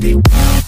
body.